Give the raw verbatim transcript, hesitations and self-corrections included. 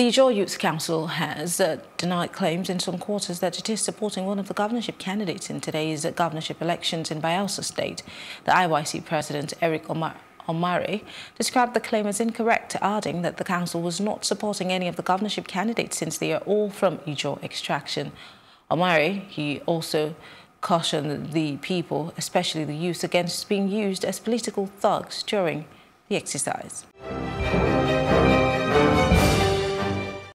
The Ijaw Youth Council has uh, denied claims in some quarters that it is supporting one of the governorship candidates in today's uh, governorship elections in Bayelsa State. The I Y C president, Eric Omar Omari, described the claim as incorrect, adding that the council was not supporting any of the governorship candidates since they are all from Ijaw extraction. Omari, he also cautioned the people, especially the youth, against being used as political thugs during the exercise.